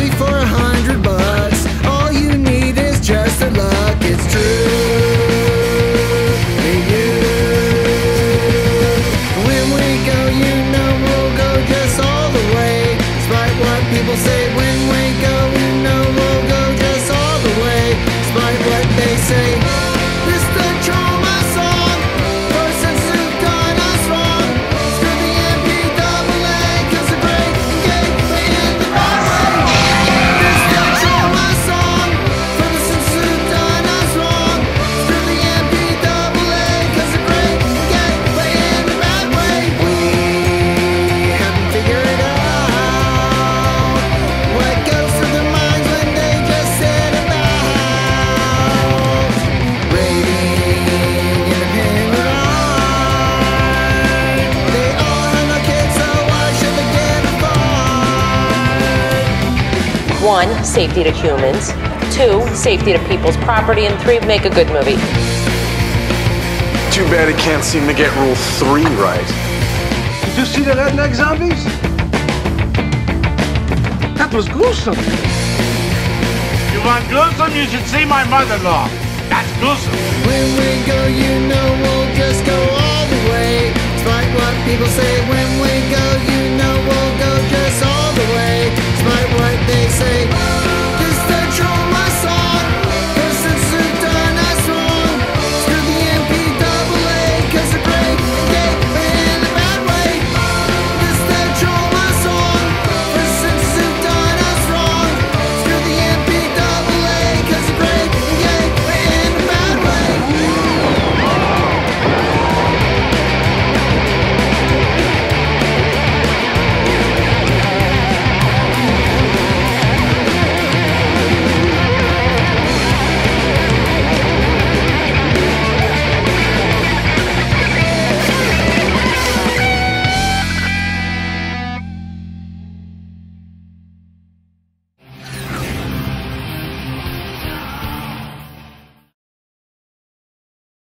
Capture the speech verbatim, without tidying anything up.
me for a hundred bucks. All you need is just the luck. It's true to you. When we go, you know we'll go just all the way. Despite what people say, when we go, you know we'll go just all the way. Despite what they say. One, safety to humans. Two, safety to people's property. And three, make a good movie. Too bad it can't seem to get rule three right. Did you see that Redneck Zombies? That was gruesome. You want gruesome? You should see my mother-in-law. That's gruesome. When we go, you know we'll just go all the way. It's like what people say. When we go, you know we'll go just all the way. Despite what they say.